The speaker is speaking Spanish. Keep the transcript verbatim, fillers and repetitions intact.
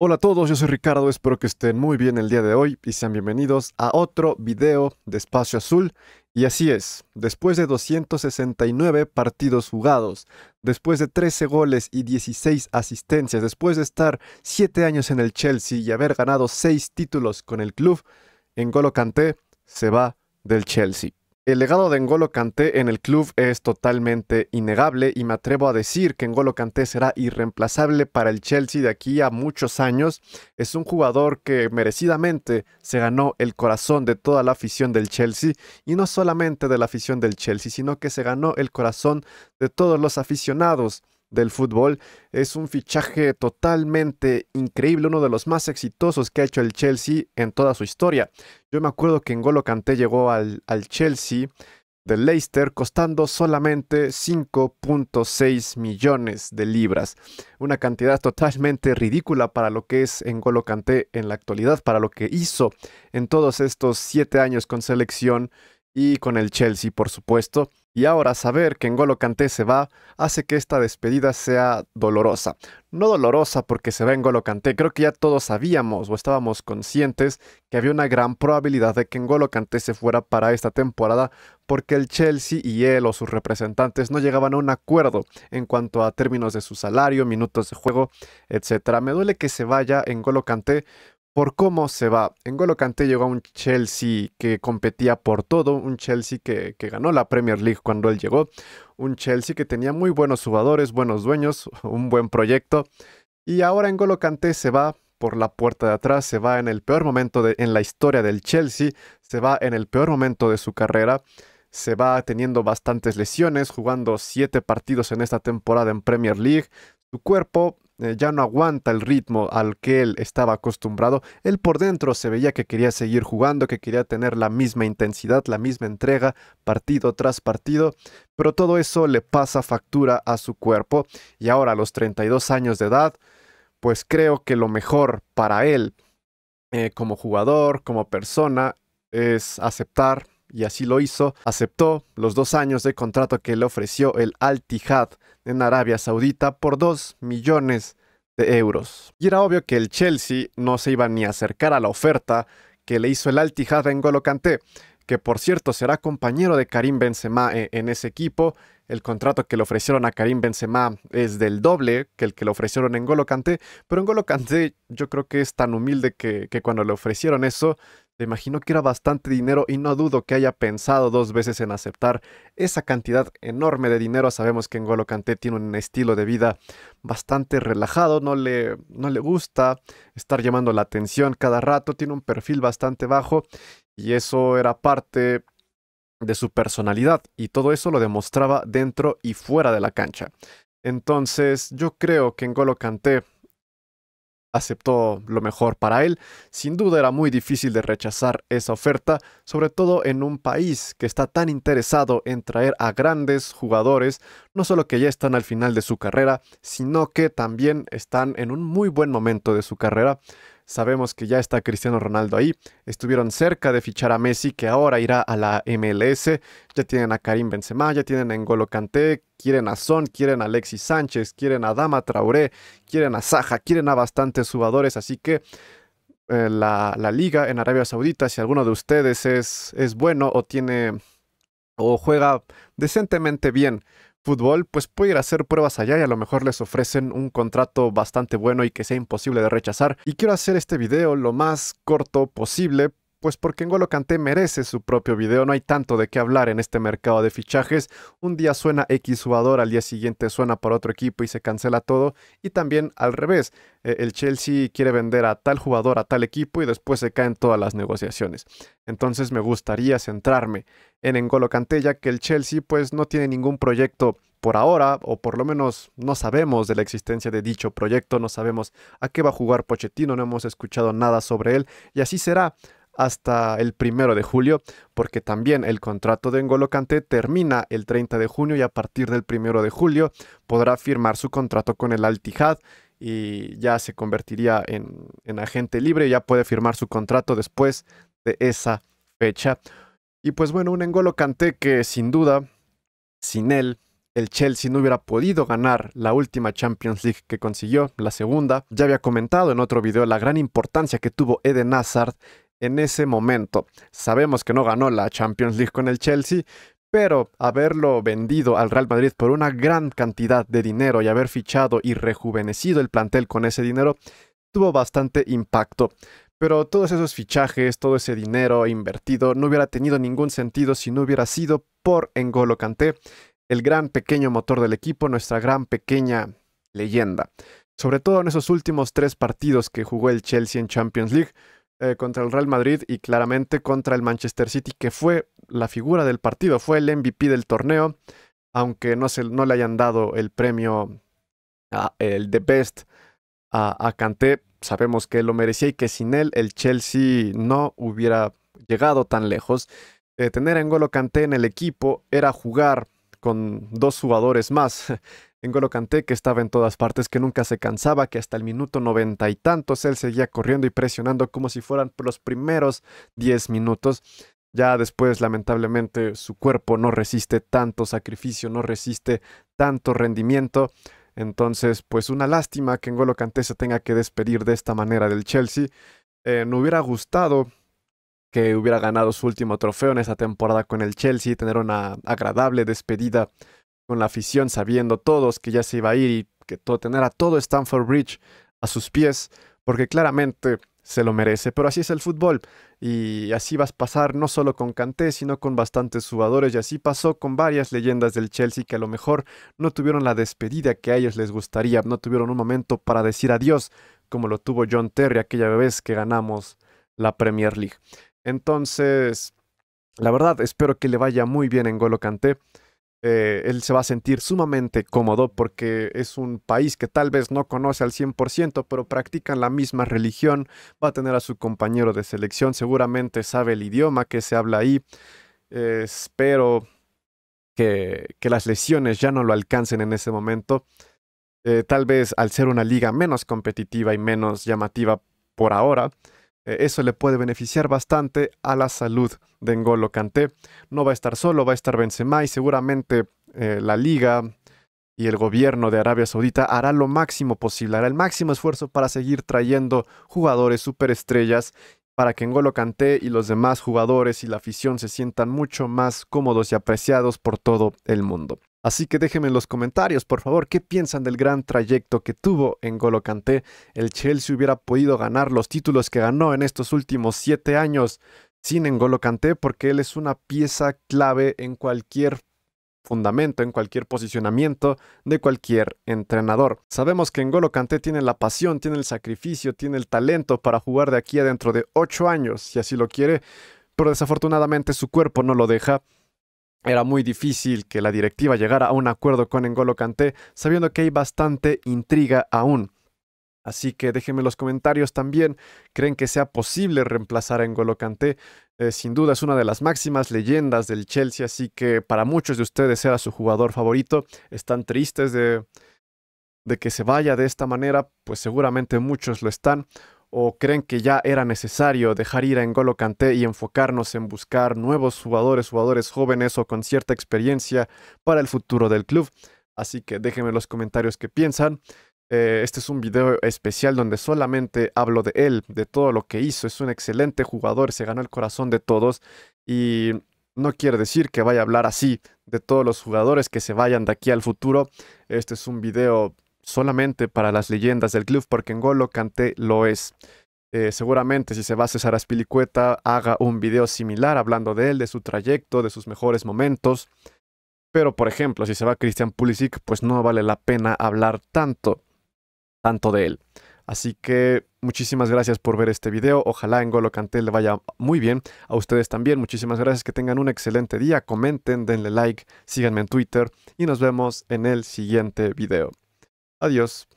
Hola a todos, yo soy Ricardo, espero que estén muy bien el día de hoy y sean bienvenidos a otro video de Espacio Azul. Y así es, después de doscientos sesenta y nueve partidos jugados, después de trece goles y dieciséis asistencias, después de estar siete años en el Chelsea y haber ganado seis títulos con el club, N'Golo Kanté se va del Chelsea. El legado de N'Golo Kanté en el club es totalmente innegable y me atrevo a decir que N'Golo Kanté será irreemplazable para el Chelsea de aquí a muchos años. Es un jugador que merecidamente se ganó el corazón de toda la afición del Chelsea y no solamente de la afición del Chelsea, sino que se ganó el corazón de todos los aficionados del fútbol. Es un fichaje totalmente increíble, uno de los más exitosos que ha hecho el Chelsea en toda su historia. Yo me acuerdo que N'Golo Kanté llegó al, al Chelsea del Leicester costando solamente cinco punto seis millones de libras. Una cantidad totalmente ridícula para lo que es N'Golo Kanté en la actualidad, para lo que hizo en todos estos siete años con selección y con el Chelsea, por supuesto. Y ahora saber que N'Golo Kanté se va hace que esta despedida sea dolorosa. No dolorosa porque se va N'Golo Kanté, creo que ya todos sabíamos o estábamos conscientes que había una gran probabilidad de que N'Golo Kanté se fuera para esta temporada porque el Chelsea y él o sus representantes no llegaban a un acuerdo en cuanto a términos de su salario, minutos de juego, etcétera. Me duele que se vaya N'Golo Kanté por cómo se va. N'Golo Kanté llegó a un Chelsea que competía por todo, un Chelsea que, que ganó la Premier League cuando él llegó, un Chelsea que tenía muy buenos jugadores, buenos dueños, un buen proyecto, y ahora N'Golo Kanté se va por la puerta de atrás, se va en el peor momento de, en la historia del Chelsea, se va en el peor momento de su carrera, se va teniendo bastantes lesiones, jugando siete partidos en esta temporada en Premier League, su cuerpo ya no aguanta el ritmo al que él estaba acostumbrado. Él por dentro se veía que quería seguir jugando, que quería tener la misma intensidad, la misma entrega, partido tras partido, pero todo eso le pasa factura a su cuerpo. Y ahora a los treinta y dos años de edad, pues creo que lo mejor para él eh, como jugador, como persona, es aceptar, y así lo hizo, aceptó los dos años de contrato que le ofreció el Al-Ittihad en Arabia Saudita por dos millones de euros. Y era obvio que el Chelsea no se iba ni a acercar a la oferta que le hizo el Al-Ittihad a N'Golo Kanté, que por cierto será compañero de Karim Benzema en ese equipo. El contrato que le ofrecieron a Karim Benzema es del doble que el que le ofrecieron a N'Golo Kanté, pero N'Golo Kanté yo creo que es tan humilde que, que cuando le ofrecieron eso, me imagino que era bastante dinero y no dudo que haya pensado dos veces en aceptar esa cantidad enorme de dinero. Sabemos que N'Golo Kanté tiene un estilo de vida bastante relajado, no le, no le gusta estar llamando la atención cada rato, tiene un perfil bastante bajo y eso era parte de su personalidad y todo eso lo demostraba dentro y fuera de la cancha. Entonces yo creo que N'Golo Kanté aceptó lo mejor para él. Sin duda era muy difícil de rechazar esa oferta, sobre todo en un país que está tan interesado en traer a grandes jugadores, no solo que ya están al final de su carrera, sino que también están en un muy buen momento de su carrera. Sabemos que ya está Cristiano Ronaldo ahí, estuvieron cerca de fichar a Messi, que ahora irá a la M L S, ya tienen a Karim Benzema, ya tienen a N'Golo Kanté, quieren a Son, quieren a Alexis Sánchez, quieren a Adama Traoré, quieren a Zaha, quieren a bastantes jugadores, así que eh, la, la liga en Arabia Saudita, si alguno de ustedes es, es bueno o tiene o juega decentemente bien fútbol, pues puede ir a hacer pruebas allá y a lo mejor les ofrecen un contrato bastante bueno y que sea imposible de rechazar. Y quiero hacer este video lo más corto posible, pues porque N'Golo Kanté merece su propio video. No hay tanto de qué hablar en este mercado de fichajes. Un día suena X jugador, al día siguiente suena para otro equipo y se cancela todo. Y también al revés, el Chelsea quiere vender a tal jugador a tal equipo y después se caen todas las negociaciones. Entonces me gustaría centrarme en N'Golo Kanté, ya que el Chelsea pues no tiene ningún proyecto por ahora, o por lo menos no sabemos de la existencia de dicho proyecto, no sabemos a qué va a jugar Pochettino, no hemos escuchado nada sobre él, y así será hasta el primero de julio, porque también el contrato de N'Golo Kanté termina el treinta de junio y a partir del primero de julio podrá firmar su contrato con el Al-Ittihad y ya se convertiría en, en agente libre, ya puede firmar su contrato después de esa fecha. Y pues bueno, un N'Golo Kanté que sin duda, sin él, el Chelsea no hubiera podido ganar la última Champions League que consiguió, la segunda. Ya había comentado en otro video la gran importancia que tuvo Eden Hazard en ese momento. Sabemos que no ganó la Champions League con el Chelsea, pero haberlo vendido al Real Madrid por una gran cantidad de dinero y haber fichado y rejuvenecido el plantel con ese dinero tuvo bastante impacto. Pero todos esos fichajes, todo ese dinero invertido no hubiera tenido ningún sentido si no hubiera sido por N'Golo Kanté, el gran pequeño motor del equipo, nuestra gran pequeña leyenda. Sobre todo en esos últimos tres partidos que jugó el Chelsea en Champions League, eh, contra el Real Madrid y claramente contra el Manchester City, que fue la figura del partido, fue el M V P del torneo, aunque no, se, no le hayan dado el premio, a, el The Best a, a Kanté. Sabemos que lo merecía y que sin él el Chelsea no hubiera llegado tan lejos. Eh, tener a N'Golo Kanté en el equipo era jugar con dos jugadores más. N'Golo Kanté, que estaba en todas partes, que nunca se cansaba, que hasta el minuto noventa y tantos él seguía corriendo y presionando como si fueran los primeros diez minutos. Ya después, lamentablemente, su cuerpo no resiste tanto sacrificio, no resiste tanto rendimiento. Entonces, pues una lástima que N'Golo Kanté se tenga que despedir de esta manera del Chelsea. Eh, no hubiera gustado que hubiera ganado su último trofeo en esta temporada con el Chelsea, tener una agradable despedida con la afición, sabiendo todos que ya se iba a ir y que todo, tener a todo Stamford Bridge a sus pies, porque claramente se lo merece. Pero así es el fútbol y así vas a pasar no solo con Kanté, sino con bastantes jugadores, y así pasó con varias leyendas del Chelsea que a lo mejor no tuvieron la despedida que a ellos les gustaría, no tuvieron un momento para decir adiós como lo tuvo John Terry aquella vez que ganamos la Premier League. Entonces, la verdad, espero que le vaya muy bien a N'Golo Kanté. Eh, él se va a sentir sumamente cómodo porque es un país que tal vez no conoce al cien por ciento, pero practican la misma religión, va a tener a su compañero de selección, seguramente sabe el idioma que se habla ahí. Eh, espero que, que las lesiones ya no lo alcancen en ese momento. Eh, tal vez al ser una liga menos competitiva y menos llamativa por ahora, eso le puede beneficiar bastante a la salud de N'Golo Kanté. No va a estar solo, va a estar Benzema y seguramente eh, la liga y el gobierno de Arabia Saudita hará lo máximo posible, hará el máximo esfuerzo para seguir trayendo jugadores superestrellas para que N'Golo Kanté y los demás jugadores y la afición se sientan mucho más cómodos y apreciados por todo el mundo. Así que déjenme en los comentarios, por favor, qué piensan del gran trayecto que tuvo N'Golo Kanté. El Chelsea hubiera podido ganar los títulos que ganó en estos últimos siete años sin N'Golo Kanté, porque él es una pieza clave en cualquier fundamento, en cualquier posicionamiento de cualquier entrenador. Sabemos que N'Golo Kanté tiene la pasión, tiene el sacrificio, tiene el talento para jugar de aquí a dentro de ocho años, si así lo quiere, pero desafortunadamente su cuerpo no lo deja. Era muy difícil que la directiva llegara a un acuerdo con N'Golo Kanté, sabiendo que hay bastante intriga aún. Así que déjenme en los comentarios también, ¿creen que sea posible reemplazar a N'Golo Kanté? Eh, sin duda es una de las máximas leyendas del Chelsea, así que para muchos de ustedes era su jugador favorito. Están tristes de, de que se vaya de esta manera, pues seguramente muchos lo están. ¿O creen que ya era necesario dejar ir a N'Golo Kanté y enfocarnos en buscar nuevos jugadores, jugadores jóvenes o con cierta experiencia para el futuro del club? Así que déjenme en los comentarios qué piensan. Eh, este es un video especial donde solamente hablo de él, de todo lo que hizo. Es un excelente jugador, se ganó el corazón de todos y no quiere decir que vaya a hablar así de todos los jugadores que se vayan de aquí al futuro. Este es un video solamente para las leyendas del club, porque N'Golo Kanté lo es. Eh, seguramente si se va César Aspilicueta haga un video similar hablando de él, de su trayecto, de sus mejores momentos. Pero por ejemplo, si se va Christian Pulisic, pues no vale la pena hablar tanto, tanto de él. Así que muchísimas gracias por ver este video. Ojalá N'Golo Kanté le vaya muy bien. A ustedes también, muchísimas gracias. Que tengan un excelente día. Comenten, denle like, síganme en Twitter y nos vemos en el siguiente video. Adiós.